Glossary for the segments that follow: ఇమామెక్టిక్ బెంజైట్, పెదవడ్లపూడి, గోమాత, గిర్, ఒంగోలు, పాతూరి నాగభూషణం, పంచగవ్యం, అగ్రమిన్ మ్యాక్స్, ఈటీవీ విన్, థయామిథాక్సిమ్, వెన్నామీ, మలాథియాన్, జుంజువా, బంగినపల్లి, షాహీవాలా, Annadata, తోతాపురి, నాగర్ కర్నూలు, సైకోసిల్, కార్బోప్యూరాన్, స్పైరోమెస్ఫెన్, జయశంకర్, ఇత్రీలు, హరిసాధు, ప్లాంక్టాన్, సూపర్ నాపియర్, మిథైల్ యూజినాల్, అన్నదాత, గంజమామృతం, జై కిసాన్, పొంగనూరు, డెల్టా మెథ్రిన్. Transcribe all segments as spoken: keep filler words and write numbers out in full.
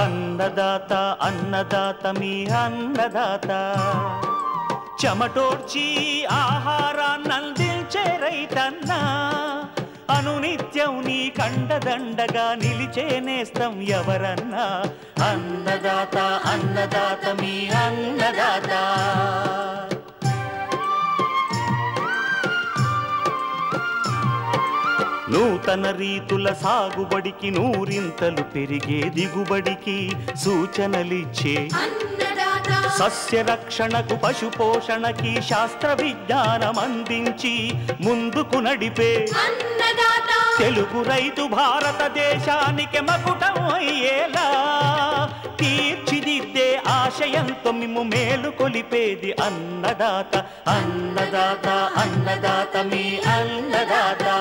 अन्नदाता अन्नदाता मी अन्नदाता चमटोर्ची आहारान्नंदिंचे रैतन्ना अनुनित्यं नी कंडदंडगा निलिचे नेस्तं यवरन्ना अन्नदाता अन्नदाता मी अन्नदाता नूतन रीतुल सागुबडिकी नूरिंतलु पेरिगे दिगुबडिकी सूचनलिच्चे सस्य रक्षणकु पशु पोषणकी शास्त्र विज्ञानं अंदिंची मुंदुकु नडिपे तेलुगु रैतु भारत देशानिके मकुटं अय्येला तीर्चिदिद्दे आशयंतो मिम्मु मेलुकोलिपेदि अन्नदाता अन्नदाता अन्नदाता मी अन्नदाता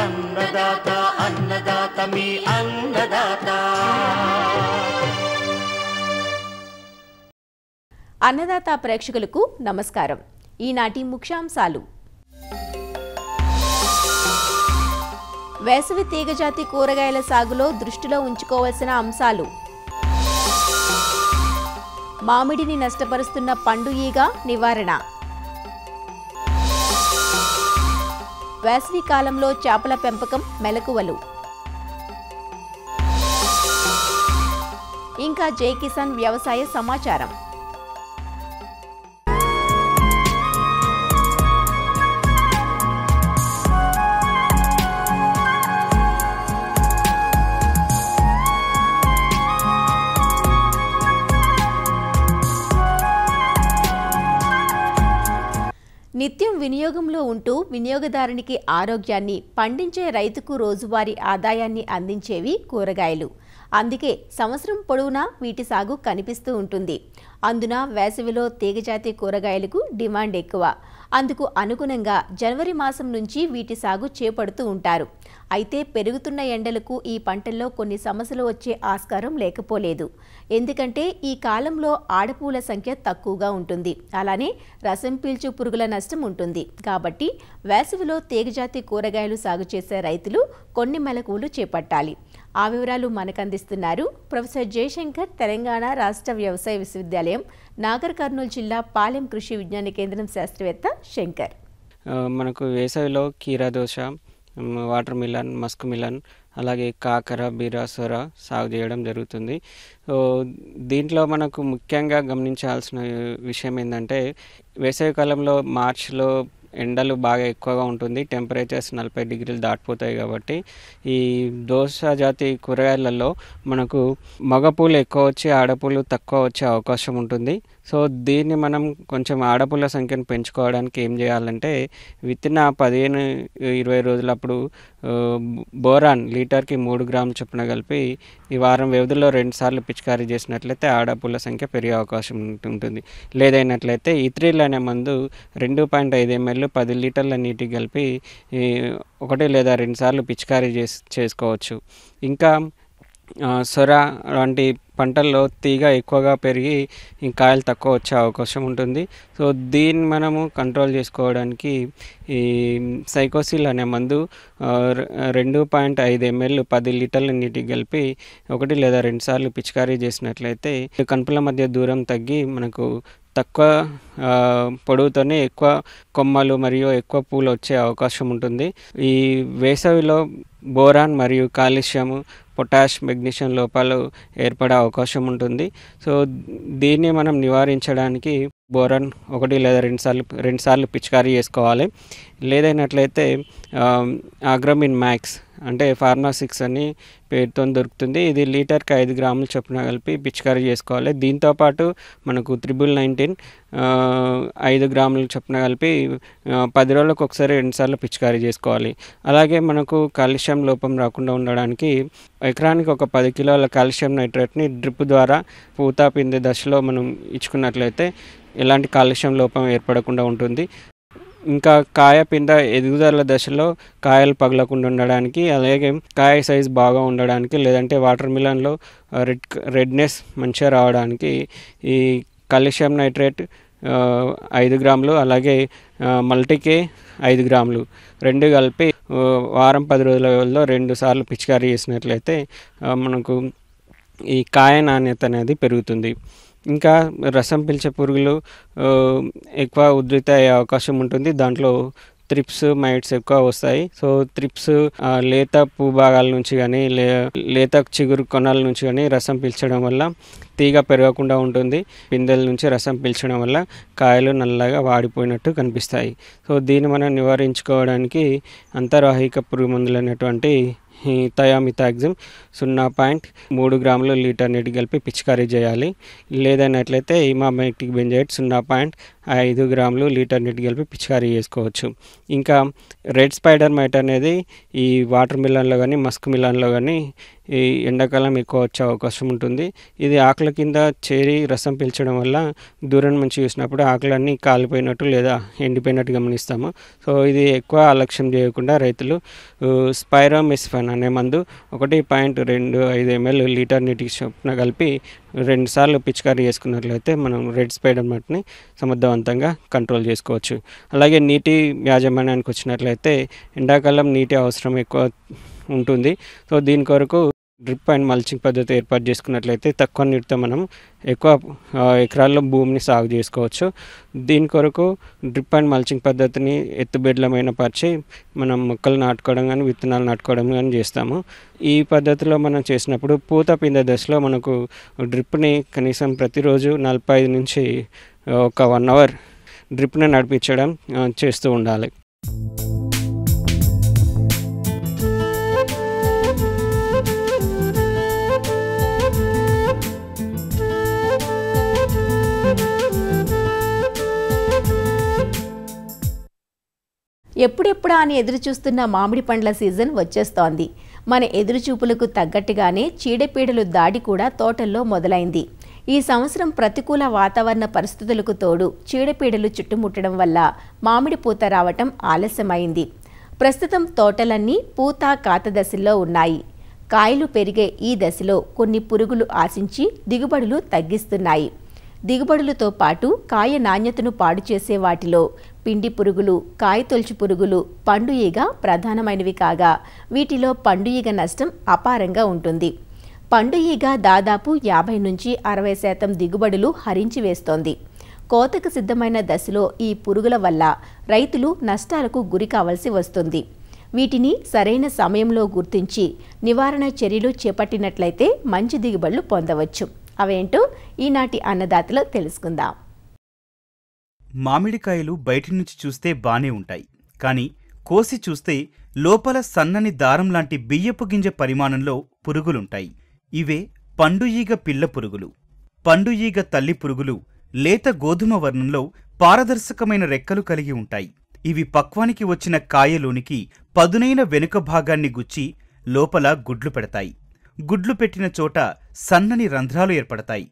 अन्नदाता अन्नदाता मी अन्नदाता अन्नदाता प्रेक्षकुलकु नमस्कारं। ईनाटी मुख्यांशालु వేసవి తీగజాతి కూరగాయల సాగులో దృష్టిలో ఉంచుకోవాల్సిన అంశాలు మామిడిని నష్టపరుస్తున్న పండు ఈగ నివారణ వేసవి కాలంలో చేపల పెంపకం మెలకువలు ఇంకా జై కిసాన్ వ్యవసాయ సమాచారం। నిత్యం వినియోగంలో ఉంటూ వినియోగదారునికి ఆరోగ్యాన్ని పండించే రైతుకు రోజువారీ ఆదాయాన్ని అందించేవి కూరగాయలు। అందుకే సంవత్సరం పొడవునా వీటి సాగు కనిపిస్తూ ఉంటుంది। అందున వేసవిలో తీగజాతి కూరగాయలకు డిమాండ్ ఎక్కువ। అందుకు అనుగుణంగా జనవరి మాసం నుంచి వీటి సాగు చేపడుతూ ఉంటారు। అయితే పెరుగుతున్న ఎండలకు ఈ పంటల్లో కొన్ని సమస్యలు వచ్చే ఆస్కారం లేకపోలేదు। ఎందుకంటే ఈ కాలంలో ఆడపూల సంఖ్య తక్కువగా ఉంటుంది, అలానే రసం పీల్చు పురుగుల నష్టం ఉంటుంది। కాబట్టి వేసవిలో తీగజాతి కూరగాయలు సాగు చేసే రైతులు కొన్ని మెలకువలు చేపట్టాలి। ఆ వివరాలు మనకు అందిస్తున్నారు ప్రొఫెసర్ జయశంకర్, తెలంగాణ రాష్ట్ర వ్యవసాయ విశ్వవిద్యాలయం, నాగర్ కర్నూలు జిల్లా పాలెం కృషి విజ్ఞాన కేంద్రం శాస్త్రవేత్త శంకర్। మనకు వేసవిలో కీరదోశ, వాటర్ మిలన్, మస్క్ మిలన్, అలాగే కాకర, బీర, సొర సాగు చేయడం జరుగుతుంది। దీంట్లో మనకు ముఖ్యంగా గమనించాల్సిన విషయం ఏంటంటే వేసవి కాలంలో మార్చిలో ఎండలు బాగా ఎక్కువగా ఉంటుంది, టెంపరేచర్స్ నలభై డిగ్రీలు దాటిపోతాయి। కాబట్టి ఈ దోస జాతి కూరగాయలలో మనకు మగపూలు ఎక్కువ వచ్చి ఆడపూలు తక్కువ వచ్చే అవకాశం ఉంటుంది। సో దీన్ని మనం కొంచెం ఆడపూల సంఖ్యను పెంచుకోవడానికి ఏం చేయాలంటే వితిన్ పదిహేను ఇరవై రోజులప్పుడు బోరాన్ లీటర్కి మూడు గ్రాములు చొప్పున కలిపి ఈ వారం వ్యవధిలో రెండు సార్లు పిచికారీ చేసినట్లయితే ఆడపూల సంఖ్య పెరిగే అవకాశం ఉంటుంది। లేదైనట్లయితే ఇత్రీలు అనే మందు రెండు పాయింట్ ఐదు ఎంఎల్ పది లీటర్ల నీటికి కలిపి ఒకటి లేదా రెండు సార్లు పిచికారీ చేసి చేసుకోవచ్చు। ఇంకా సొర లాంటి పంటల్లో తీగ ఎక్కువగా పెరిగి కాయలు తక్కువ వచ్చే అవకాశం ఉంటుంది। సో దీన్ని మనము కంట్రోల్ చేసుకోవడానికి ఈ సైకోసిల్ అనే మందు రెండు పాయింట్ ఐదు ఎంఎల్ పది లీటర్ల నీటికి కలిపి ఒకటి లేదా రెండు సార్లు పిచికారీ చేసినట్లయితే కణుపుల మధ్య దూరం తగ్గి మనకు తక్కువ పొడవుతోనే ఎక్కువ కొమ్మలు మరియు ఎక్కువ పూలు వచ్చే అవకాశం ఉంటుంది। ఈ వేసవిలో బోరాన్ మరియు కాల్షియము, పొటాష్, మెగ్నీషియం లోపాలు ఏర్పడే అవకాశం ఉంటుంది। సో దీన్ని మనం నివారించడానికి బోరాన్ ఒకటి లేదా రెండు సార్లు రెండు సార్లు పిచికారీ చేసుకోవాలి। లేదైనట్లయితే అగ్రమిన్ మ్యాక్స్ అంటే ఫార్మాసిక్స్ అని పేరుతో దొరుకుతుంది, ఇది లీటర్కి ఐదు గ్రాములు చొప్పున కలిపి పిచికారీ చేసుకోవాలి। దీంతోపాటు మనకు త్రిబుల్ నైన్టీన్ ఐదు గ్రాములు చొప్పున కలిపి పది రోజులకు ఒకసారి రెండుసార్లు పిచికారీ చేసుకోవాలి। అలాగే మనకు కాల్షియం లోపం రాకుండా ఉండడానికి ఎకరానికి ఒక పది కిలోల కాల్షియం నైట్రేట్ని డ్రిప్ ద్వారా పూత పిండి దశలో మనం ఇచ్చుకున్నట్లయితే ఎలాంటి కాల్షియం లోపం ఏర్పడకుండా ఉంటుంది। ఇంకా కాయ పింద ఎదుగుదల దశలో కాయలు పగలకుండా ఉండడానికి, అలాగే కాయ సైజ్ బాగా ఉండడానికి, లేదంటే వాటర్ మిలన్లో రెడ్ రెడ్నెస్ మంచిగా రావడానికి ఈ కాల్షియం నైట్రేట్ ఐదు గ్రాములు అలాగే మల్టీకే ఐదు గ్రాములు రెండు కలిపి వారం పది రోజులలో రెండు సార్లు పిచికారీ చేసినట్లయితే మనకు ఈ కాయ నాణ్యత అనేది పెరుగుతుంది। ఇంకా రసం పీల్చే పురుగులు ఎక్కువ ఉధృత అయ్యే అవకాశం ఉంటుంది, దాంట్లో త్రిప్స్ మైట్స్ ఎక్కువ వస్తాయి। సో త్రిప్స్ లేత భూభాగాల నుంచి కానీ లే లేత చిగురు కొనాల నుంచి కానీ రసం పీల్చడం వల్ల తీగ పెరగకుండా ఉంటుంది, పిందెల నుంచి రసం పీల్చడం వల్ల కాయలు నల్లగా వాడిపోయినట్టు కనిపిస్తాయి। సో దీన్ని మనం నివారించుకోవడానికి అంతర్వాహిక పురుగు మందులు అనేటువంటి థయామిథాక్సిమ్ సున్నా పాయింట్ మూడు గ్రాములు లీటర్ నీటి కలిపి పిచికారీ చేయాలి, లేదన్నట్లయితే ఇమామెక్టిక్ బెంజైట్ సున్నా పాయింట్ ఐదు గ్రాములు లీటర్ నీటి కలిపి పిచికారీ చేసుకోవచ్చు। ఇంకా రెడ్ స్పైడర్ మైట్ అనేది ఈ వాటర్ మిలన్లో కానీ మస్క్ మిలన్లో కానీ ఈ ఎండాకాలం ఎక్కువ వచ్చే అవకాశం ఉంటుంది। ఇది ఆకుల కింద చేరి రసం పీల్చడం వల్ల దూరం నుంచి చూసినప్పుడు ఆకులన్నీ కాలిపోయినట్టు లేదా ఎండిపోయినట్టు గమనిస్తాము। సో ఇది ఎక్కువ అలక్ష్యం చేయకుండా రైతులు స్పైరోమెస్ఫెన్ అనే మందు ఒకటి పాయింట్ రెండు ఐదు ఎంఎల్ లీటర్ నీటికి చొప్పున కలిపి రెండుసార్లు పిచికారీ చేసుకున్నట్లయితే మనం రెడ్ స్పైడర్ మైట్ని సమర్థవంతంగా కంట్రోల్ చేసుకోవచ్చు। అలాగే నీటి యాజమాన్యానికి వచ్చినట్లయితే ఎండాకాలం నీటి అవసరం ఎక్కువ ఉంటుంది। సో దీని కొరకు డ్రిప్ అండ్ మల్చింగ్ పద్ధతి ఏర్పాటు చేసుకున్నట్లయితే తక్కువ నీటితో మనం ఎక్కువ ఎకరాల్లో భూమిని సాగు చేసుకోవచ్చు। దీని కొరకు డ్రిప్ అండ్ మల్చింగ్ పద్ధతిని ఎత్తుబెడ్లమైన పరిచి మనం మొక్కలు నాటుకోవడం కానీ విత్తనాలు నాటుకోవడం కానీ చేస్తాము। ఈ పద్ధతిలో మనం చేసినప్పుడు పూత పిందె దశలో మనకు డ్రిప్ని కనీసం ప్రతిరోజు నలభై ఐదు నుంచి ఒక వన్ అవర్ డ్రిప్ని నడిపించడం చేస్తూ ఉండాలి। ఎప్పుడెప్పుడా అని ఎదురుచూస్తున్న మామిడి పండ్ల సీజన్ వచ్చేస్తోంది। మన ఎదురుచూపులకు తగ్గట్టుగానే చీడపీడలు దాడి కూడా తోటల్లో మొదలైంది। ఈ సంవత్సరం ప్రతికూల వాతావరణ పరిస్థితులకు తోడు చీడపీడలు చుట్టుముట్టడం వల్ల మామిడి పూత రావటం ఆలస్యమైంది। ప్రస్తుతం తోటలన్నీ పూత కాత దశల్లో ఉన్నాయి। కాయలు పెరిగే ఈ దశలో కొన్ని పురుగులు ఆశించి దిగుబడులు తగ్గిస్తున్నాయి। దిగుబడులతో పాటు కాయ నాణ్యతను పాడు చేసే వాటిలో పిండి పురుగులు, కాయతొలుచు పురుగులు, పండు ఈగ ప్రధానమైనవి కాగా వీటిలో పండు ఈగ నష్టం అపారంగా ఉంటుంది। పండు ఈగ దాదాపు యాభై నుంచి అరవై శాతం దిగుబడులు హరించి వేస్తోంది। కోతకు సిద్ధమైన దశలో ఈ పురుగుల వల్ల రైతులు నష్టాలకు గురి కావాల్సి వస్తుంది। వీటిని సరైన సమయంలో గుర్తించి నివారణ చర్యలు చేపట్టినట్లయితే మంచి దిగుబడులు పొందవచ్చు। అవేంటో ఈనాటి అన్నదాతలో తెలుసుకుందాం। మామిడికాయలు బయటి నుంచి చూస్తే బానే ఉంటాయి, కానీ కోసి చూస్తే లోపల సన్నని దారం లాంటి బియ్యపు గింజ పరిమాణంలో పురుగులుంటాయి। ఇవే పండుఈగ పిల్ల పురుగులు। పండుఈగ తల్లి పురుగులు లేత గోధుమ వర్ణంలో పారదర్శకమైన రెక్కలు కలిగి ఉంటాయి। ఇవి పక్వానికి వచ్చిన కాయలోనికి పదునైన వెనుక భాగాన్ని గుచ్చి లోపల గుడ్లు పెడతాయి। గుడ్లు పెట్టిన చోట సన్నని రంధ్రాలు ఏర్పడతాయి।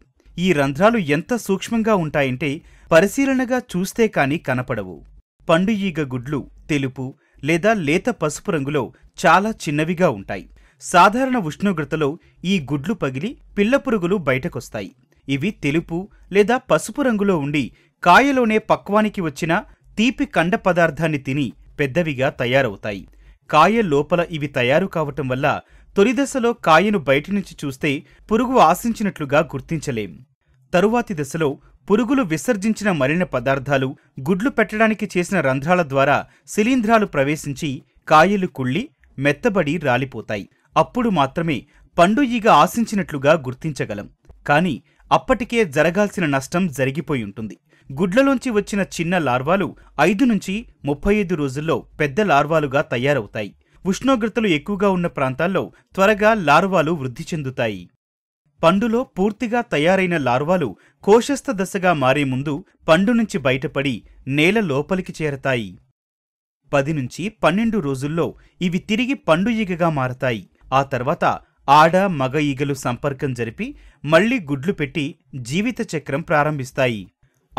ఈ రంధ్రాలు ఎంత సూక్ష్మంగా ఉంటాయంటే పరిశీలనగా చూస్తే కాని కనపడవు। పండుఈగ గుడ్లు తెలుపు లేదా లేత పసుపు రంగులో చాలా చిన్నవిగా ఉంటాయి। సాధారణ ఉష్ణోగ్రతలో ఈ గుడ్లు పగిలి పిల్లపురుగులు బయటకొస్తాయి। ఇవి తెలుపు లేదా పసుపు రంగులో ఉండి కాయలోనే పక్వానికి వచ్చిన తీపి కండ పదార్థాన్ని తిని పెద్దవిగా తయారవుతాయి। కాయ లోపల ఇవి తయారు కావటం వల్ల తొలిదశలో కాయను బయటినుంచి చూస్తే పురుగు ఆశించినట్లుగా గుర్తించలేం। తరువాతి దశలో పురుగులు విసర్జించిన మలిన పదార్థాలు గుడ్లు పెట్టడానికి చేసిన రంధ్రాల ద్వారా శిలీంధ్రాలు ప్రవేశించి కాయలు కుళ్ళి మెత్తబడి రాలిపోతాయి। అప్పుడు మాత్రమే పండుఈగ ఆశించినట్లుగా గుర్తించగలం, కాని అప్పటికే జరగాల్సిన నష్టం జరిగిపోయుంటుంది। గుడ్లలోంచి వచ్చిన చిన్న లార్వాలు ఐదు నుంచి ముప్పై ఐదు రోజుల్లో పెద్ద లార్వాలుగా తయారవుతాయి। ఉష్ణోగ్రతలు ఎక్కువగా ఉన్న ప్రాంతాల్లో త్వరగా లార్వాలు వృద్ధి చెందుతాయి। పండులో పూర్తిగా తయారైన లార్వాలు కోశస్థ దశగా మారే ముందు పండు నుంచి బయటపడి నేల లోపలికి చేరతాయి। పది నుంచి పన్నెండు రోజుల్లో ఇవి తిరిగి పండు ఈగగా మారతాయి। ఆ తర్వాత ఆడ మగ ఈగలు సంపర్కం జరిపి మళ్లీ గుడ్లు పెట్టి జీవిత చక్రం ప్రారంభిస్తాయి।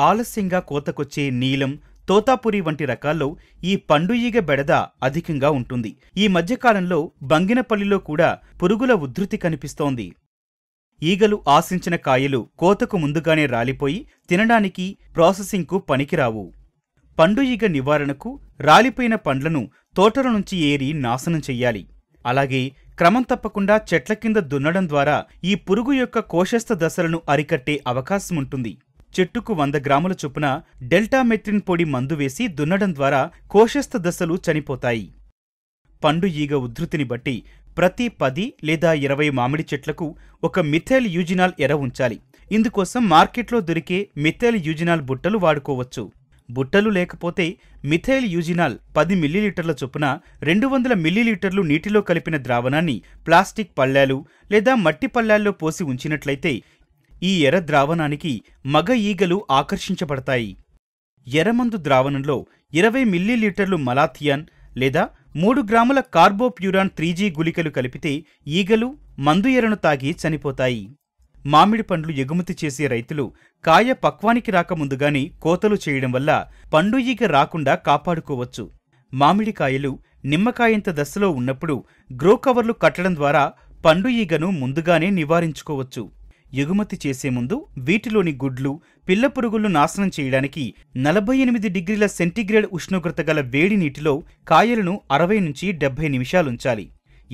ఆలస్యంగా కోతకొచ్చే నీలం, తోతాపురి వంటి రకాల్లో ఈ పండుఈగ బెడద అధికంగా ఉంటుంది। ఈ మధ్యకాలంలో బంగినపల్లిలో కూడా పురుగుల ఉధృతి కనిపిస్తోంది। ఈగలు ఆశించిన కాయలు కోతకు ముందుగానే రాలిపోయి తినడానికి, ప్రాసెసింగ్కు పనికిరావు। పండుఈగ నివారణకు రాలిపోయిన పండ్లను తోటల నుంచి ఏరి నాశనం చెయ్యాలి। అలాగే క్రమం తప్పకుండా చెట్ల కింద దున్నడం ద్వారా ఈ పురుగు యొక్క కోశస్థ దశలను అరికట్టే అవకాశం ఉంటుంది. చెట్టుకు వంద గ్రాముల చొప్పున డెల్టా మెథ్రిన్ పొడి మందు వేసి దున్నడం ద్వారా కోశస్థ దశలు చనిపోతాయి. పండు ఈగ ఉధృతిని బట్టి ప్రతి పది లేదా ఇరవై మామిడి చెట్లకు ఒక మిథైల్ యూజినాల్ ఎర ఉంచాలి. ఇందుకోసం మార్కెట్లో దొరికే మిథైల్ యూజినాల్ బుట్టలు వాడుకోవచ్చు. బుట్టలు లేకపోతే మిథైల్ యూజినాల్ పది మిల్లీలీటర్ల చొప్పున రెండు వందల మిల్లీలీటర్లు నీటిలో కలిపిన ద్రావణాన్ని ప్లాస్టిక్ పళ్ళాలు లేదా మట్టి పళ్ళాల్లో పోసి ఉంచినట్లయితే ఈ ఎర్ర ద్రావణానికి మగ ఈగలు ఆకర్షించబడతాయి. ఎర్రమందు ద్రావణంలో ఇరవై మిల్లీలీటర్లు మలాథియాన్ లేదా మూడు గ్రాముల కార్బోప్యూరాన్ త్రీ జీ గుళికలు కలిపితే ఈగలు మందు ఎరను తాగి చనిపోతాయి. మామిడి పండ్లు ఎగుమతి చేసే రైతులు కాయ పక్వానికి రాకముందుగానే కోతలు చేయడం వల్ల పండు ఈగ రాకుండా కాపాడుకోవచ్చు. మామిడికాయలు నిమ్మకాయంత దశలో ఉన్నప్పుడు గ్రో కవర్లు కట్టడం ద్వారా పండు ఈగను ముందుగానే నివారించుకోవచ్చు. ఎగుమతి చేసే ముందు వీటిలోని గుడ్లు పిల్ల పురుగులు నాశనం చేయడానికి నలభై ఎనిమిది డిగ్రీల సెంటీగ్రేడ్ ఉష్ణోగ్రత గల వేడి నీటిలో కాయలను అరవై నుంచి డెబ్బై నిమిషాలుంచాలి.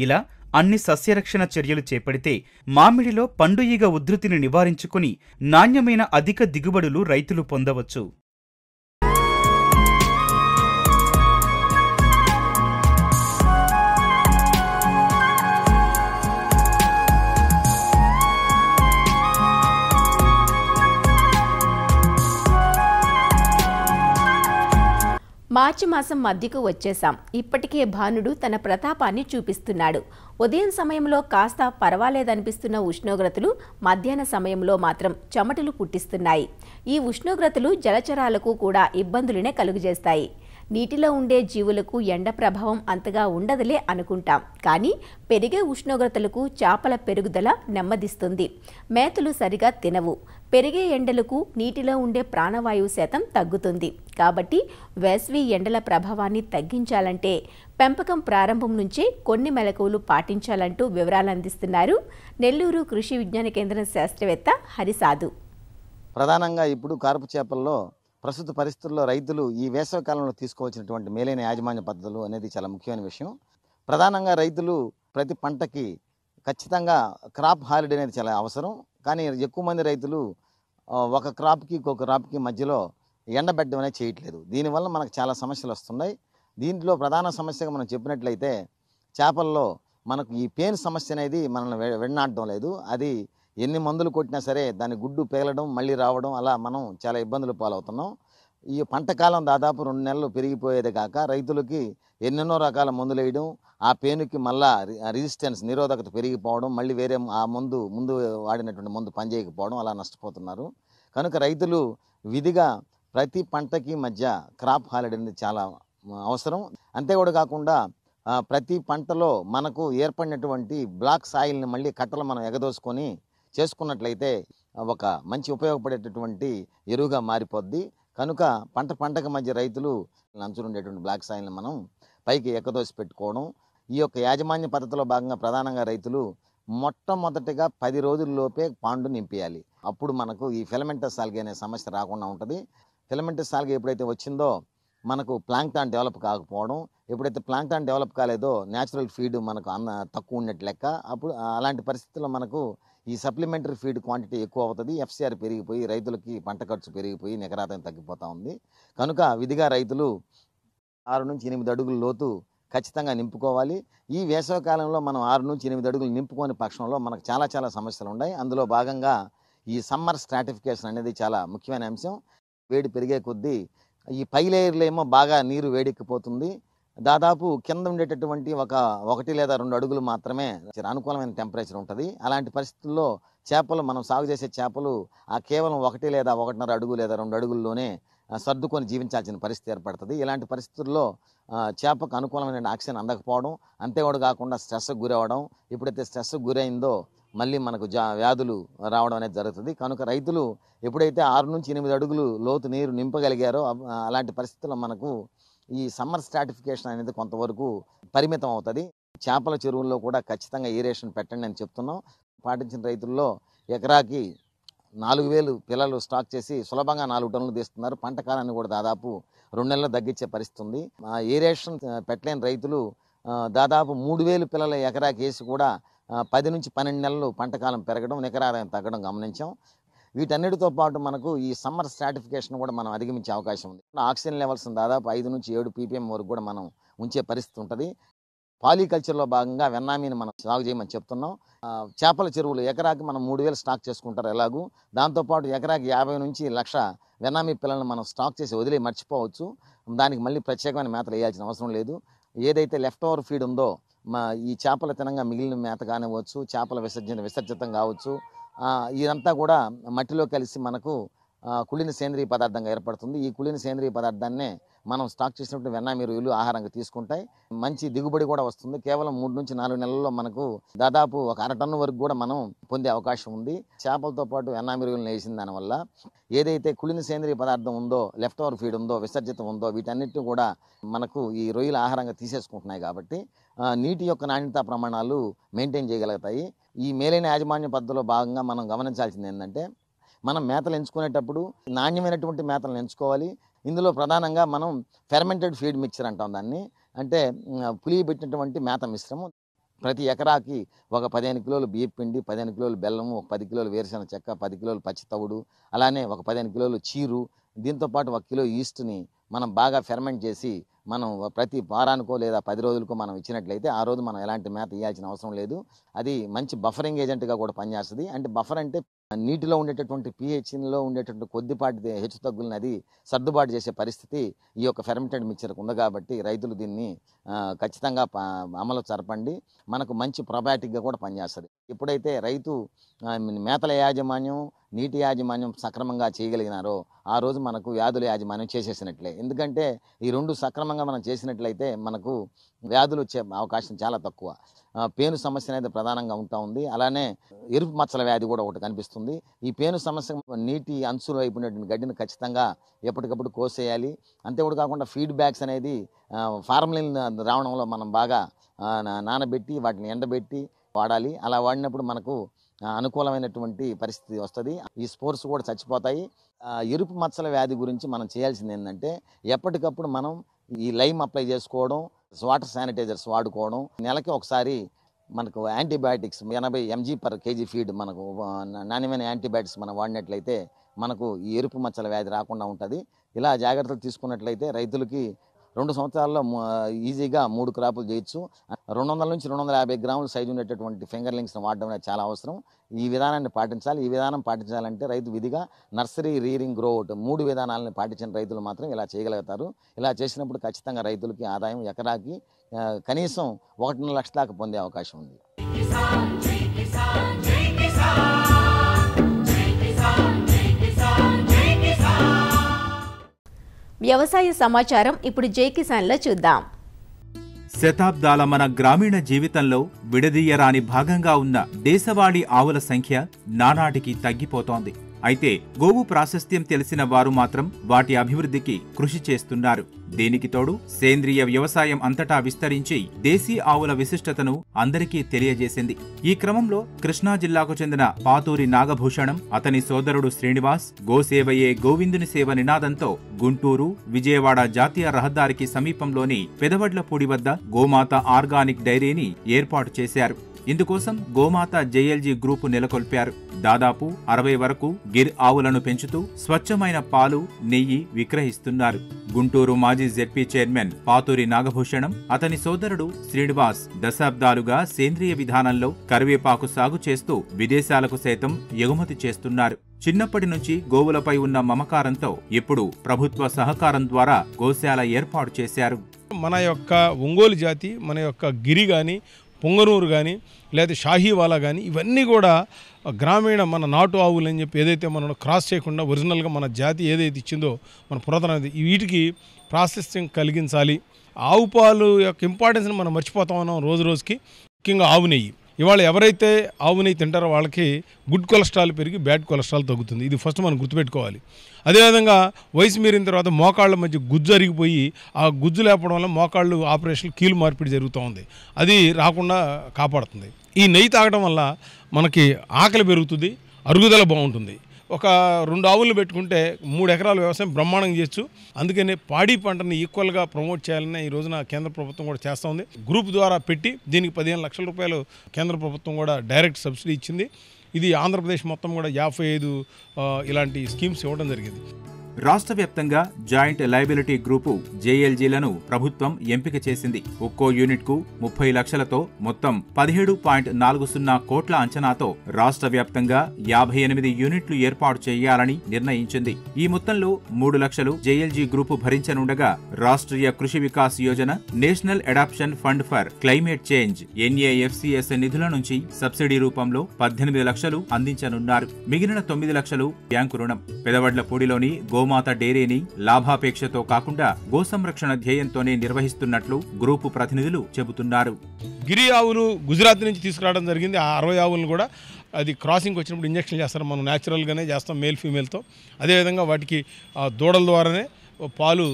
ఇలా అన్ని సస్యరక్షణ చర్యలు చేపడితే మామిడిలో పండు ఈగ ఉధృతిని నివారించుకుని నాణ్యమైన అధిక దిగుబడులు రైతులు పొందవచ్చు. మార్చి మాసం మధ్యకు వచ్చేశాం. ఇప్పటికే భానుడు తన ప్రతాపాన్ని చూపిస్తున్నాడు. ఉదయం సమయంలో కాస్త పర్వాలేదనిపిస్తున్న ఉష్ణోగ్రతలు మధ్యాహ్న సమయంలో మాత్రం చెమటలు పుట్టిస్తున్నాయి. ఈ ఉష్ణోగ్రతలు జలచరాలకు కూడా ఇబ్బందులనే కలుగజేస్తాయి. నీటిలో ఉండే జీవులకు ఎండ ప్రభావం అంతగా ఉండదులే అనుకుంటాం, కానీ పెరిగే ఉష్ణోగ్రతలకు చేపల పెరుగుదల నెమ్మదిస్తుంది. మేతలు సరిగా తినవు. పెరిగే ఎండలకు నీటిలో ఉండే ప్రాణవాయువు శాతం తగ్గుతుంది. కాబట్టి వేసవి ఎండల ప్రభావాన్ని తగ్గించాలంటే పెంపకం ప్రారంభం నుంచే కొన్ని మెలకువలు పాటించాలంటూ వివరాలు అందిస్తున్నారు నెల్లూరు కృషి విజ్ఞాన కేంద్రం శాస్త్రవేత్త హరిసాధు. ప్రధానంగా ఇప్పుడు కార్పు చేపల్లో ప్రస్తుత పరిస్థితుల్లో రైతులు ఈ వేసవికాలంలో తీసుకోవాల్సినటువంటి మేలైన యాజమాన్య పద్ధతులు అనేది చాలా ముఖ్యమైన విషయం. ప్రధానంగా రైతులు ప్రతి పంటకి ఖచ్చితంగా క్రాప్ హాలిడే అనేది చాలా అవసరం. కానీ ఎక్కువ మంది రైతులు ఒక క్రాప్కి ఇంకొక క్రాప్కి మధ్యలో ఎండబెట్టడం అనేది చేయట్లేదు. దీనివల్ల మనకు చాలా సమస్యలు వస్తున్నాయి. దీంట్లో ప్రధాన సమస్యగా మనం చెప్పినట్లయితే చేపల్లో మనకు ఈ పెయిన్ సమస్య అనేది మనల్ని వెన్నాడడం లేదు. అది ఎన్ని మందులు కొట్టినా సరే దాని గుడ్డు పేలడం మళ్ళీ రావడం, అలా మనం చాలా ఇబ్బందులు పాలవుతున్నాం. ఈ పంట కాలం దాదాపు రెండు నెలలు పెరిగిపోయేది కాక రైతులకి ఎన్నెన్నో రకాల మందులు వేయడం, ఆ పేనుకి మళ్ళా రెసిస్టెన్స్ నిరోధకత పెరిగిపోవడం, మళ్ళీ వేరే ఆ మందు ముందు వాడినటువంటి మందు పనిచేయకపోవడం, అలా నష్టపోతున్నారు. కనుక రైతులు విధిగా ప్రతి పంటకి మధ్య క్రాప్ హాలిడే అనేది చాలా అవసరం. అంతే కూడా కాకుండా ప్రతి పంటలో మనకు ఏర్పడినటువంటి బ్లాక్ సాయిల్ని మళ్ళీ కట్టలు మనం ఎగదోసుకొని చేసుకున్నట్లయితే ఒక మంచి ఉపయోగపడేటటువంటి ఎరువుగా మారిపోద్ది. కనుక పంట పంటకు మధ్య రైతులు లంచులు ఉండేటువంటి బ్లాక్ సాయిల్ని మనం పైకి ఎక్కదోసి పెట్టుకోవడం. ఈ యొక్క యాజమాన్య పద్ధతిలో భాగంగా ప్రధానంగా రైతులు మొట్టమొదటిగా పది రోజుల్లోపే పాండు నింపేయాలి. అప్పుడు మనకు ఈ ఫిలమెంటస్ సాల్గే అనే సమస్య రాకుండా ఉంటుంది. ఫిలమెంటస్ సాల్గే ఎప్పుడైతే వచ్చిందో మనకు ప్లాంక్టాన్ డెవలప్ కాకపోవడం, ఎప్పుడైతే ప్లాంక్టాన్ డెవలప్ కాలేదో న్యాచురల్ ఫీడ్ మనకు అన్న తక్కువ ఉన్నట్టు లెక్క. అప్పుడు అలాంటి పరిస్థితుల్లో మనకు ఈ సప్లిమెంటరీ ఫీడ్ క్వాంటిటీ ఎక్కువ అవుతుంది. ఎఫ్సిఆర్ పెరిగిపోయి రైతులకి పంట ఖర్చు పెరిగిపోయి నికరాతం తగ్గిపోతూ ఉంది. కనుక విధిగా రైతులు ఆరు నుంచి ఎనిమిది అడుగుల లోతు ఖచ్చితంగా నింపుకోవాలి. ఈ వేసవికాలంలో మనం ఆరు నుంచి ఎనిమిది అడుగులు నింపుకోని పక్షంలో మనకు చాలా చాలా సమస్యలు ఉన్నాయి. అందులో భాగంగా ఈ సమ్మర్ స్ట్రాటిఫికేషన్ అనేది చాలా ముఖ్యమైన అంశం. వేడి పెరిగే కొద్దీ ఈ పై లేయర్లో ఏమో బాగా నీరు వేడెక్కిపోతుంది. దాదాపు కింద ఉండేటటువంటి ఒక ఒకటి లేదా రెండు అడుగులు మాత్రమే అనుకూలమైన టెంపరేచర్ ఉంటుంది. అలాంటి పరిస్థితుల్లో చేపలు మనం సాగు చేసే చేపలు ఆ కేవలం ఒకటి లేదా ఒకటిన్నర అడుగు లేదా రెండు అడుగుల్లోనే సర్దుకొని జీవించాల్సిన పరిస్థితి ఏర్పడుతుంది. ఇలాంటి పరిస్థితుల్లో చేపకు అనుకూలమైన ఆక్సిజన్ అందకపోవడం, అంతేకాదు కాకుండా స్ట్రెస్కు గురవడం. ఎప్పుడైతే స్ట్రెస్కు గురైందో మళ్ళీ మనకు జా వ్యాధులు రావడం అనేది జరుగుతుంది. కనుక రైతులు ఎప్పుడైతే ఆరు నుంచి ఎనిమిది అడుగులు లోతు నీరు నింపగలిగారో అలాంటి పరిస్థితుల్లో మనకు ఈ సమ్మర్ స్ట్రాటిఫికేషన్ అనేది కొంతవరకు పరిమితం అవుతుంది. చేపల చెరువుల్లో కూడా ఖచ్చితంగా ఏరేషన్ పెట్టండి అని చెప్తున్నాం. పాటించిన రైతుల్లో ఎకరాకి నాలుగు వేలు పిల్లలు స్టాక్ చేసి సులభంగా నాలుగు టన్నులు తీస్తున్నారు. పంట కాలాన్ని కూడా దాదాపు రెండు నెలలు తగ్గించే పరిస్థితి ఉంది. ఏరేషన్ పెట్టలేని రైతులు దాదాపు మూడు వేల పిల్లల ఎకరాకి వేసి కూడా పది నుంచి పన్నెండు నెలలు పంటకాలం పెరగడం నికరారం తగ్గడం గమనించాం। వీటన్నిటితో పాటు మనకు ఈ సమ్మర్ స్ట్రాటిఫికేషన్ కూడా మనం అధిగమించే అవకాశం ఉంది। ఆక్సిజన్ లెవెల్స్ దాదాపు ఐదు నుంచి ఏడు పీపీఎం వరకు కూడా మనం ఉంచే పరిస్థితి ఉంటుంది। పాలికల్చర్లో భాగంగా వెన్నామీని మనం సాగు చేయమని చెప్తున్నాం। చేపల చెరువులు ఎకరాకి మనం మూడు వేలు స్టాక్ చేసుకుంటారు ఎలాగూ, దాంతోపాటు ఎకరాకి యాభై నుంచి లక్ష వెన్నామీ పిల్లలను మనం స్టాక్ చేసి వదిలే మర్చిపోవచ్చు। దానికి మళ్ళీ ప్రత్యేకమైన మేతలు వేయాల్సిన అవసరం లేదు। ఏదైతే లెఫ్ట్ ఓవర్ ఫీడ్ ఉందో మా ఈ చేపల తినంగా మిగిలిన మేత కానివచ్చు, చేపల విసర్జన విసర్జితం కావచ్చు, ఇదంతా కూడా మట్టిలో కలిసి మనకు కుళ్ళిన సేంద్రీయ పదార్థంగా ఏర్పడుతుంది। ఈ కుళ్ళిన సేంద్రీయ పదార్థాన్నే మనం స్టాక్ చేసినప్పుడు వెన్నామీ రొయ్యలు ఆహారంగా తీసుకుంటాయి। మంచి దిగుబడి కూడా వస్తుంది। కేవలం మూడు నుంచి నాలుగు నెలల్లో మనకు దాదాపు ఒక అర టన్ను వరకు కూడా మనం పొందే అవకాశం ఉంది। చేపలతో పాటు వెన్నామీ రొయ్యలను వేసిన దానివల్ల ఏదైతే కుళ్ళిన సేంద్రీయ పదార్థం ఉందో, లెఫ్ట్ ఓవర్ ఫీడ్ ఉందో, విసర్జితం ఉందో, వీటన్నిటిని కూడా మనకు ఈ రొయ్యలు ఆహారంగా తీసేసుకుంటున్నాయి కాబట్టి నీటి యొక్క నాణ్యతా ప్రమాణాలు మెయింటైన్ చేయగలుగుతాయి। ఈ మేలైన యాజమాన్య పద్ధతిలో భాగంగా మనం గమనించాల్సింది ఏంటంటే మనం మేతలు ఎంచుకునేటప్పుడు నాణ్యమైనటువంటి మేతలను ఎంచుకోవాలి। ఇందులో ప్రధానంగా మనం ఫెర్మెంటెడ్ ఫీడ్ మిక్చర్ అంటాం దాన్ని, అంటే పులి పెట్టినటువంటి మేత మిశ్రమం। ప్రతి ఎకరాకి ఒక పదిహేను కిలోలు బియ్యం పిండి, పదిహేను కిలోలు బెల్లము, ఒక పది కిలోలు వేరుశనగ చెక్క, పది కిలోలు పచ్చి తవుడు, అలానే ఒక పదిహేను కిలోలు చీరు, దీంతోపాటు ఒక కిలో ఈస్ట్ని మనం బాగా ఫెర్మెంట్ చేసి మనం ప్రతి వారానికో లేదా పది రోజులకో మనం ఇచ్చినట్లయితే ఆ రోజు మనం ఎలాంటి మేత ఇవ్వాల్సిన అవసరం లేదు। అది మంచి బఫరింగ్ ఏజెంట్గా కూడా పనిచేస్తుంది। అంటే బఫర్ అంటే నీటిలో ఉండేటటువంటి పిహెచ్లో ఉండేటటువంటి కొద్దిపాటి హెచ్చు తగ్గులను అది సర్దుబాటు చేసే పరిస్థితి ఈ యొక్క ఫెర్మెంటెడ్ మిక్చర్కి ఉంది కాబట్టి రైతులు దీన్ని ఖచ్చితంగా అమలు జరపండి। మనకు మంచి ప్రొబయాటిక్గా కూడా పనిచేస్తుంది। ఎప్పుడైతే రైతు మేతల యాజమాన్యం, నీటి యాజమాన్యం సక్రమంగా చేయగలిగినారో ఆ రోజు మనకు వ్యాధుల యాజమాన్యం చేసేసినట్లే। ఎందుకంటే ఈ రెండు సక్రమంగా మనం చేసినట్లయితే మనకు వ్యాధులు వచ్చే అవకాశం చాలా తక్కువ। పేను సమస్య అనేది ప్రధానంగా ఉంటా ఉంది, అలానే ఎరుపు మచ్చల వ్యాధి కూడా ఒకటి కనిపిస్తుంది। ఈ పేను సమస్య నీటి అంచులో అయిపోయినటువంటి గడ్డిని ఖచ్చితంగా ఎప్పటికప్పుడు కోసేయాలి। అంతేకూడా కాకుండా ఫీడ్బ్యాక్స్ అనేది ఫార్మలిన్ ద్రావణంలో మనం బాగా నానబెట్టి వాటిని ఎండబెట్టి వాడాలి। అలా వాడినప్పుడు మనకు అనుకూలమైనటువంటి పరిస్థితి వస్తుంది। ఈ స్పోర్స్ కూడా చచ్చిపోతాయి। ఎరుపు మచ్చల వ్యాధి గురించి మనం చేయాల్సింది ఏంటంటే ఎప్పటికప్పుడు మనం ఈ లైమ్ అప్లై చేసుకోవడం, వాటర్ శానిటైజర్స్ వాడుకోవడం, నెలకి ఒకసారి మనకు యాంటీబయాటిక్స్ ఎనభై ఎంజీ పర్ కేజీ ఫీడ్ మనకు నాణ్యమైన యాంటీబయాటిక్స్ మనం వాడినట్లయితే మనకు ఈ ఎరుపు మచ్చల వ్యాధి రాకుండా ఉంటుంది। ఇలా జాగ్రత్తలు తీసుకున్నట్లయితే రైతులకి రెండు సంవత్సరాల్లో ఈజీగా మూడు క్రాపులు చేయొచ్చు। రెండు వందల నుంచి రెండు వందల యాభై గ్రాముల సైజు ఉండేటటువంటి ఫింగర్లింగ్స్ని వాడడం అనేది చాలా అవసరం। ఈ విధానాన్ని పాటించాలి। ఈ విధానం పాటించాలంటే రైతు విధిగా నర్సరీ, రీరింగ్, గ్రోఅవుట్ మూడు విధానాలను పాటించిన రైతులు మాత్రం ఇలా చేయగలుగుతారు। ఇలా చేసినప్పుడు ఖచ్చితంగా రైతులకి ఆదాయం ఎకరాకి కనీసం ఒకటిన్నర లక్షల దాకా పొందే అవకాశం ఉంది। వ్యవసాయ సమాచారం ఇప్పుడు జై కిసాన్లో చూద్దాం। శతాబ్దాల మన గ్రామీణ జీవితంలో విడదీయరాని భాగంగా ఉన్న దేశవాళీ ఆవుల సంఖ్య నానాటికి తగ్గిపోతోంది। అయితే గోవు ప్రాశస్త్యం తెలిసిన వారు మాత్రం వాటి అభివృద్ధికి కృషి చేస్తున్నారు। దీనికి తోడు సేంద్రియ వ్యవసాయం అంతటా విస్తరించి దేశీ ఆవుల విశిష్టతను అందరికీ తెలియజేసింది। ఈ క్రమంలో కృష్ణా జిల్లాకు చెందిన పాతూరి నాగభూషణం, అతని సోదరుడు శ్రీనివాస్ గోసేవయే గోవిందుని సేవ నినాదంతో గుంటూరు విజయవాడ జాతీయ రహదారికి సమీపంలోని పెదవడ్లపూడి వద్ద గోమాత ఆర్గానిక్ డైరీని ఏర్పాటు చేశారు। ఇందుకోసం గోమాత జేఎల్జీ గ్రూపు నెలకొల్పారు। దాదాపు అరవై వరకు గిర్ ఆవులను పెంచుతూ స్వచ్ఛమైన పాలు, నెయ్యి విక్రయిస్తున్నారు। గుంటూరు మాజీ జెడ్పీ చైర్మన్ పాతూరి నాగభూషణం, అతని సోదరుడు శ్రీనివాస్ దశాబ్దాలుగా సేంద్రియ విధానంలో కరివేపాకు సాగు చేస్తూ విదేశాలకు సైతం ఎగుమతి చేస్తున్నారు। చిన్నప్పటి నుంచి గోవులపై ఉన్న మమకారంతో ఇప్పుడు ప్రభుత్వ సహకారం ద్వారా గోశాల ఏర్పాటు చేశారు। మన యొక్క ఒంగోలు జాతి, మన యొక్క గిరి గాని, పొంగనూరు కానీ, లేదా షాహీవాలా కానీ, ఇవన్నీ కూడా గ్రామీణ మన నాటు ఆవులు అని చెప్పి ఏదైతే మనం క్రాస్ చేయకుండా ఒరిజినల్గా మన జాతి ఏదైతే ఇచ్చిందో మన పురాతన వీటికి ప్రాశస్త్యం కలిగించాలి। ఆవు పాలు యొక్క ఇంపార్టెన్స్ని మనం మర్చిపోతా ఉన్నాం రోజు రోజుకి। ముఖ్యంగా ఆవు నెయ్యి, ఇవాళ ఎవరైతే ఆవు నెయ్యి తింటారో వాళ్ళకి గుడ్ కొలెస్ట్రాల్ పెరిగి బ్యాడ్ కొలెస్ట్రాల్ తగ్గుతుంది। ఇది ఫస్ట్ మనం గుర్తుపెట్టుకోవాలి। అదేవిధంగా వయసు మీరిన తర్వాత మోకాళ్ళ మధ్య గుజ్జు అరిగిపోయి ఆ గుజ్జు లేపడం వల్ల మోకాళ్ళు ఆపరేషన్లు, కీలు మార్పిడి జరుగుతూ ఉంది, అది రాకుండా కాపాడుతుంది। ఈ నెయ్యి తాగడం వల్ల మనకి ఆకలి పెరుగుతుంది, అరుగుదల బాగుంటుంది। ఒక రెండు ఆవులు పెట్టుకుంటే మూడు ఎకరాల వ్యవసాయం బ్రహ్మాండం చేయొచ్చు। అందుకనే పాడి పంటని ఈక్వల్ గా ప్రమోట్ చేయాలని ఈ రోజున కేంద్ర ప్రభుత్వం కూడా చేస్తా ఉంది। గ్రూప్ ద్వారా పెట్టి దీనికి పదిహేను లక్షల రూపాయలు కేంద్ర ప్రభుత్వం కూడా డైరెక్ట్ సబ్సిడీ ఇచ్చింది। ఇది ఆంధ్రప్రదేశ్ మొత్తం కూడా యాభై ఐదు ఇలాంటి స్కీమ్స్ ఇవ్వడం జరిగింది। రాష్ట్ర వ్యాప్తంగా జాయింట్ లయబిలిటీ గ్రూపు జేఎల్జీలను ప్రభుత్వం ఎంపిక చేసింది। ఒక్కో యూనిట్కు ముప్పై లక్షలతో మొత్తం పదిహేడు పాయింట్ నాలుగు సున్నా కోట్ల అంచనాతో రాష్ట్ర వ్యాప్తంగా యాభై ఎనిమిది యూనిట్లు ఏర్పాటు చేయాలని నిర్ణయించింది। ఈ మొత్తంలో మూడు లక్షలు జేఎల్జీ గ్రూపు భరించనుండగా Rashtriya Krishi Vikas Yojana, national adaptation fund for climate change NAFCS నిధుల నుంచి సబ్సిడీ రూపంలో పద్దెనిమిది లక్షలు అందించనున్నారు। మిగిలిన తొమ్మిది లక్షలు బ్యాంకు రుణం। పెదవడ్లపూడిలోని గో మాత డేరీని లాభాపేక్షతో కాకుండా గో సంరక్షణ ధ్యేయంతోనే నిర్వహిస్తున్నట్లు గ్రూపు ప్రతినిధులు చెబుతున్నారు। గిరి ఆవులు గుజరాత్ నుంచి తీసుకురావడం జరిగింది। ఆ అరవై ఆవులను కూడా అది క్రాసింగ్ వచ్చినప్పుడు ఇంజక్షన్ చేస్తారు। మనం న్యాచురల్గానే చేస్తాం మేల్ ఫీమేల్తో। అదేవిధంగా వాటికి దూడల ద్వారానే పాలు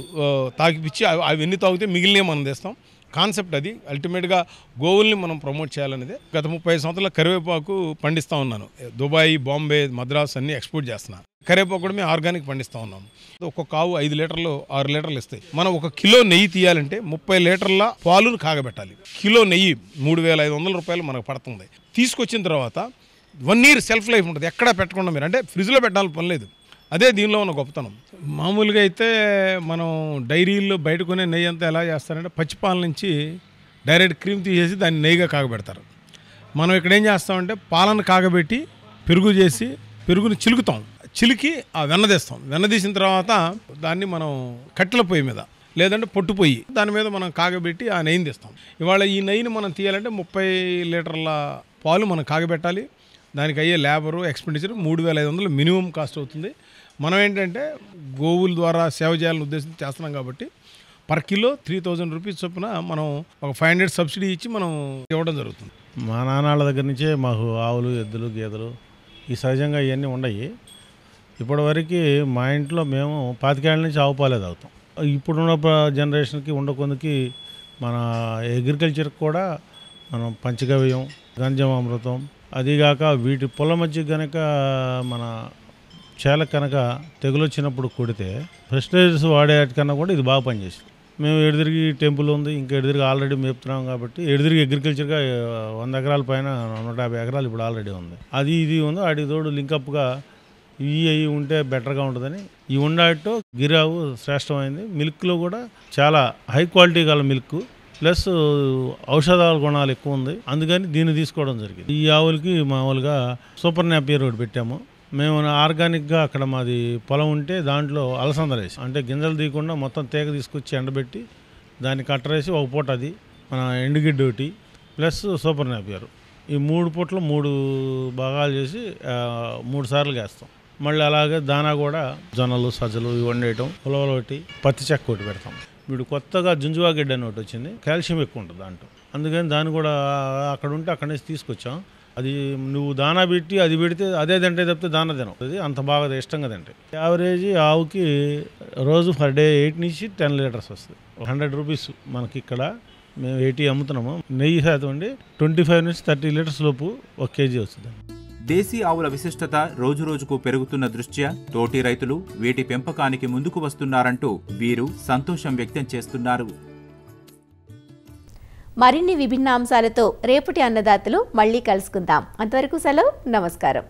తాగిపిచ్చి అవన్నీ తాగితే మిగిలినవి మనం తెస్తాం। కాన్సెప్ట్ అది। అల్టిమేట్గా గోవుల్ని మనం ప్రమోట్ చేయాలనేది। గత ముప్పై సంవత్సరాల కరివేపాకు పండిస్తూ ఉన్నాను। దుబాయ్, బాంబే, మద్రాస్ అన్నీ ఎక్స్పోర్ట్ చేస్తున్నాను। కరివేపాకు కూడా మేము ఆర్గానిక్ పండిస్తూ ఉన్నాము। ఒక్కొక్క ఆవు ఐదు లీటర్లు ఆరు లీటర్లు ఇస్తాయి। మనం ఒక కిలో నెయ్యి తీయాలంటే ముప్పై లీటర్ల పాలు కాగబెట్టాలి। కిలో నెయ్యి మూడు వేల ఐదు వందల రూపాయలు మనకు పడుతుంది। తీసుకొచ్చిన తర్వాత వన్ ఇయర్ సెల్ఫ్ లైఫ్ ఉంటుంది। ఎక్కడా పెట్టకుండా మీరు అంటే ఫ్రిడ్జ్లో పెట్టాలి పని లేదు। అదే దీనిలో ఉన్న గొప్పతనం। మామూలుగా అయితే మనం డైరీల్లో బయట కొనే నెయ్యి అంతా ఎలా చేస్తారంటే పచ్చిపాల నుంచి డైరెక్ట్ క్రీమ్ తీసేసి దాన్ని నెయ్యిగా కాగబెడతారు। మనం ఇక్కడ ఏం చేస్తామంటే పాలను కాగబెట్టి పెరుగు చేసి పెరుగుని చిలుకుతాం। చిలికి ఆ వెన్నదీస్తాం। వెన్నదీసిన తర్వాత దాన్ని మనం కట్టెల పొయ్యి మీద లేదంటే పొట్టు పొయ్యి దాని మీద మనం కాగబెట్టి ఆ నెయ్యిని తీస్తాం। ఇవాళ ఈ నెయ్యిని మనం తీయాలంటే ముప్పై లీటర్ల పాలు మనం కాగబెట్టాలి। దానికి అయ్యే లేబరు ఎక్స్పెండిచర్ మూడు వేల ఐదు వందలు మినిమం కాస్ట్ అవుతుంది। మనం ఏంటంటే గోవుల ద్వారా సేవ చేయాలని ఉద్దేశించి చేస్తున్నాం కాబట్టి per kilo three thousand rupees చొప్పున మనం ఒక ఫైవ్ హండ్రెడ్ సబ్సిడీ ఇచ్చి మనం ఇవ్వడం జరుగుతుంది। మా నాన్నల దగ్గర నుంచే మాకు ఆవులు, ఎద్దులు, గేదెలు ఈ సహజంగా ఇవన్నీ ఉన్నాయి। ఇప్పటివరకు మా ఇంట్లో మేము పాతికేళ్ళ నుంచి ఆవు పాలే తాగుతాం। ఇప్పుడున్న జనరేషన్కి ఉండకొందికి మన అగ్రికల్చర్కి కూడా మనం పంచగవ్యం, గంజమామృతం, అదిగాక వీటి పొల మధ్య కనుక మన చేలకు కనుక తెగులు వచ్చినప్పుడు కొడితే ఫెస్టిసైడ్స్ వాడేటికన్నా కూడా ఇది బాగా పనిచేస్తుంది। మేము ఎడిదిరిగి టెంపుల్ ఉంది, ఇంకా ఎడిదిరిగి ఆల్రెడీ మేపుతున్నాం కాబట్టి ఎడిదిరిగి అగ్రికల్చర్గా వంద ఎకరాల పైన నూట యాభై ఎకరాలు ఇప్పుడు ఆల్రెడీ ఉంది। అది ఇది ఉంది వాటి తోడు లింకప్గా ఇవి అవి ఉంటే బెటర్గా ఉంటుందని ఇవి ఉండేట్టు గిరావు శ్రేష్టమైంది। మిల్క్లో కూడా చాలా హై క్వాలిటీ గల మిల్క్ ప్లస్ ఔషధాల గుణాలు ఎక్కువ ఉంది। అందుకని దీన్ని తీసుకోవడం జరిగింది। ఈ ఆవులకి మామూలుగా సూపర్ నాపియర్ ఒకటి పెట్టాము మేము ఆర్గానిక్గా। అక్కడ మాది పొలం ఉంటే దాంట్లో అలసందలు వేసి అంటే గింజలు తీయకుండా మొత్తం తేగ తీసుకొచ్చి ఎండబెట్టి దాన్ని కట్టరేసి ఒక పూట అది మన ఎండుగిడ్డ ఒకటి ప్లస్ సూపర్ నాపియర్ ఈ మూడు పూటలు మూడు భాగాలు చేసి మూడు సార్లు వేస్తాం। మళ్ళీ అలాగే దానా కూడా జొన్నలు, సజ్జలు ఇవి వండేయటం, ఉలవలు ఒకటి, పత్తి చెక్క ఒకటి పెడతాం। వీడు కొత్తగా జుంజువా గిడ్డ అని ఒకటి వచ్చింది, కాల్షియం ఎక్కువ ఉంటుంది దాంట్లో, అందుకని దాన్ని కూడా అక్కడ ఉంటే అక్కడి నుంచి తీసుకొచ్చాం। అది నువ్వు దానా పెట్టి అది పెడితే అదే తింటే తప్పితే దానా తినం, అది అంత బాగా ఇష్టంగా తింటే। యావరేజ్ ఆవుకి రోజు పర్ డే ఎయిట్ నుంచి టెన్ లీటర్స్ వస్తుంది। హండ్రెడ్ రూపీస్ మనకి ఇక్కడ మేము ఎయిటీ అమ్ముతున్నాము। నెయ్యి శాతం అండి ట్వంటీ ఫైవ్ నుంచి థర్టీ లీటర్స్ లోపు ఒక కేజీ వస్తుంది। దేశీ ఆవుల విశిష్టత రోజు రోజుకు పెరుగుతున్న దృష్ట్యా తోటి రైతులు వీటి పెంపకానికి ముందుకు వస్తున్నారంటూ వీరు సంతోషం వ్యక్తం చేస్తున్నారు। మరిన్ని విభిన్న అంశాలతో రేపటి అన్నదాతలు మళ్ళీ కలుసుకుందాం। అంతవరకు సెలవు, నమస్కారం।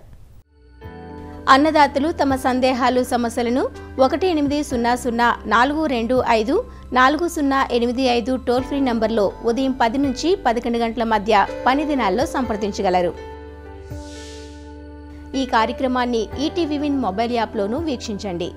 అన్నదాతలు తమ సందేహాలు, సమస్యలను ఒకటి ఎనిమిది సున్నా సున్నా నాలుగు రెండు ఐదు నాలుగు సున్నా ఎనిమిది ఐదు టోల్ ఫ్రీ నంబర్లో ఉదయం పది నుంచి పదకొండు గంటల మధ్య పని దినాల్లో సంప్రదించగలరు। ఈ కార్యక్రమాన్ని ఈటీవీ విన్ మొబైల్ యాప్లోనూ వీక్షించండి।